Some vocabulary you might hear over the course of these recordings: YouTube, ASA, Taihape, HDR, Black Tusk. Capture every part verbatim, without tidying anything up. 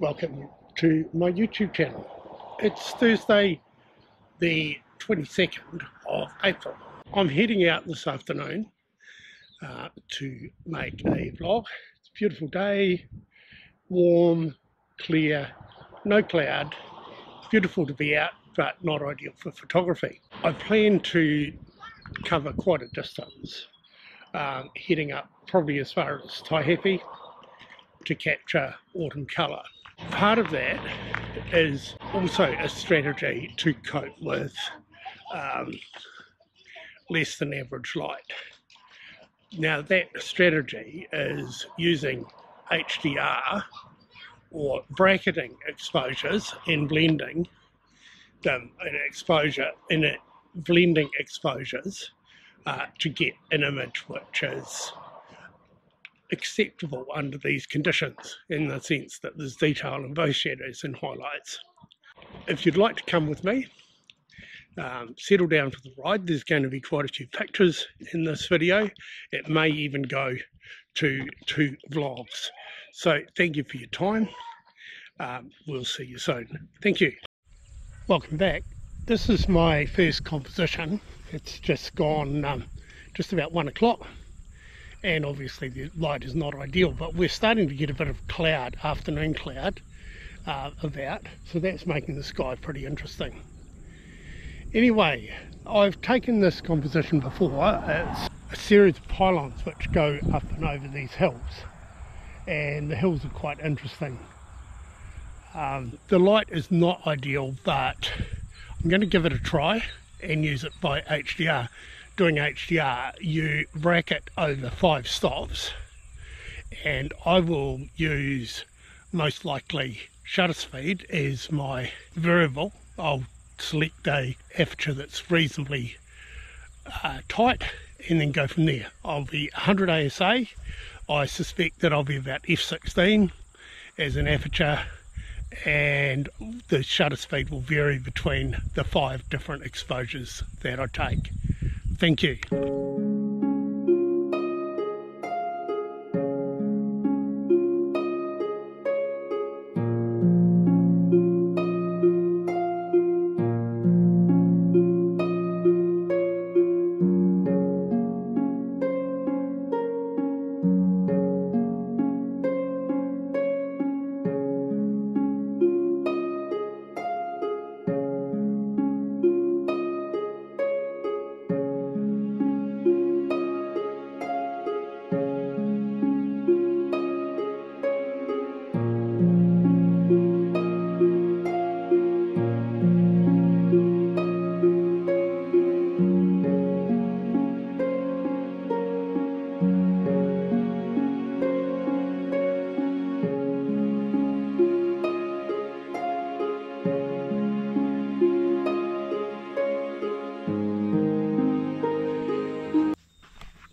Welcome to my YouTube channel. It's Thursday the twenty-second of April. I'm heading out this afternoon uh, to make a vlog. It's a beautiful day, warm, clear, no cloud. Beautiful to be out but not ideal for photography. I plan to cover quite a distance, um, heading up probably as far as Taihape to capture autumn colour. Part of that is also a strategy to cope with um, less than average light. Now that strategy is using H D R or bracketing exposures and blending them in exposure in a, blending exposures uh, to get an image which is acceptable under these conditions, in the sense that there's detail in both shadows and highlights. If you'd like to come with me, um, settle down for the ride. There's going to be quite a few pictures in this video. It may even go to two vlogs. So thank you for your time. Um, we'll see you soon. Thank you. Welcome back. This is my first composition. It's just gone um, just about one o'clock. And obviously the light is not ideal, but we're starting to get a bit of cloud, afternoon cloud uh, about, so that's making the sky pretty interesting. Anyway, I've taken this composition before. It's a series of pylons which go up and over these hills, and the hills are quite interesting. Um, the light is not ideal, but I'm going to give it a try and use it by H D R. Doing H D R, you bracket over five stops, and I will use most likely shutter speed as my variable. I'll select a aperture that's reasonably uh, tight and then go from there. I'll be one hundred A S A. I suspect that I'll be about F sixteen as an aperture, and the shutter speed will vary between the five different exposures that I take. Thank you.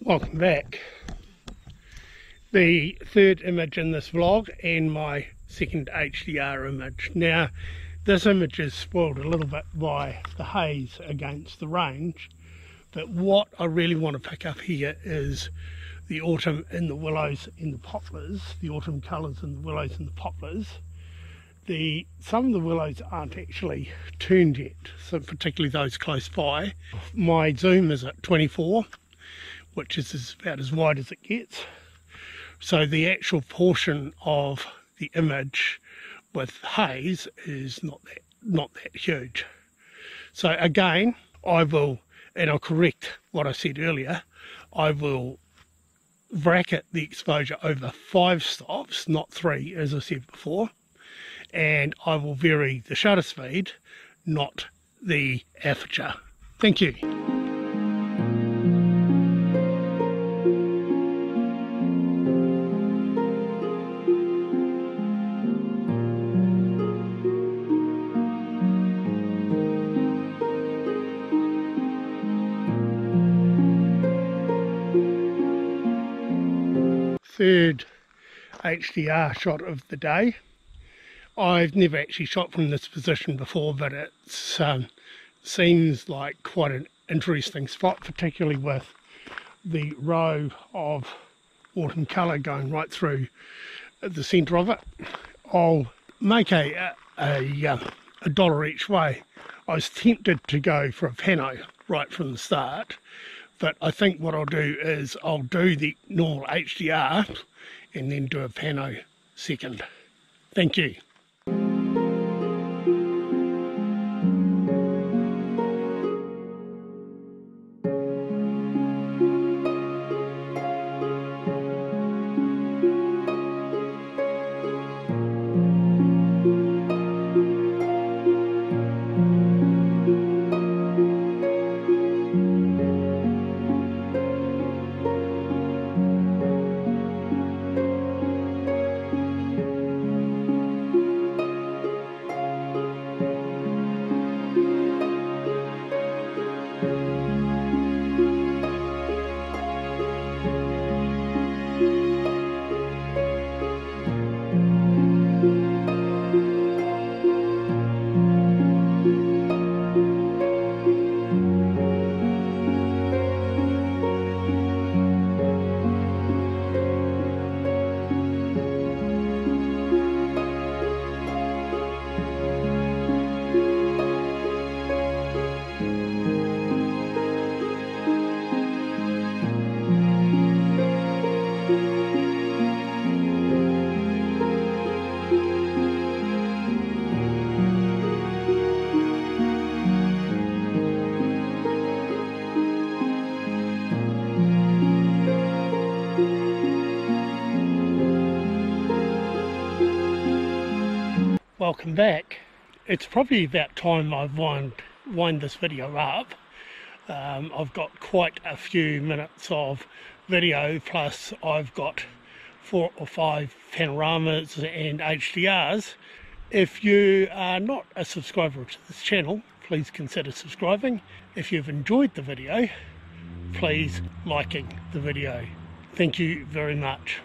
Welcome back. The third image in this vlog, and my second H D R image. Now this image is spoiled a little bit by the haze against the range, but what I really want to pick up here is the autumn in the willows and the poplars, the autumn colours in the willows and the poplars. The, some of the willows aren't actually turned yet, so particularly those close by. My zoom is at twenty-four. Which is about as wide as it gets. So the actual portion of the image with haze is not that, not that huge. So again, I will, and I'll correct what I said earlier, I will bracket the exposure over five stops, not three, as I said before, and I will vary the shutter speed, not the aperture. Thank you. Third H D R shot of the day. I've never actually shot from this position before, but it um, seems like quite an interesting spot, particularly with the row of autumn colour going right through the centre of it. I'll make a, a, a dollar each way. I was tempted to go for a Pano right from the start, but I think what I'll do is I'll do the normal H D R and then do a Pano second. Thank you. Welcome back. It's probably about time I've wind, wind this video up. Um, I've got quite a few minutes of video, plus I've got four or five panoramas and H D Rs. If you are not a subscriber to this channel, please consider subscribing. If you've enjoyed the video, please liking the video. Thank you very much.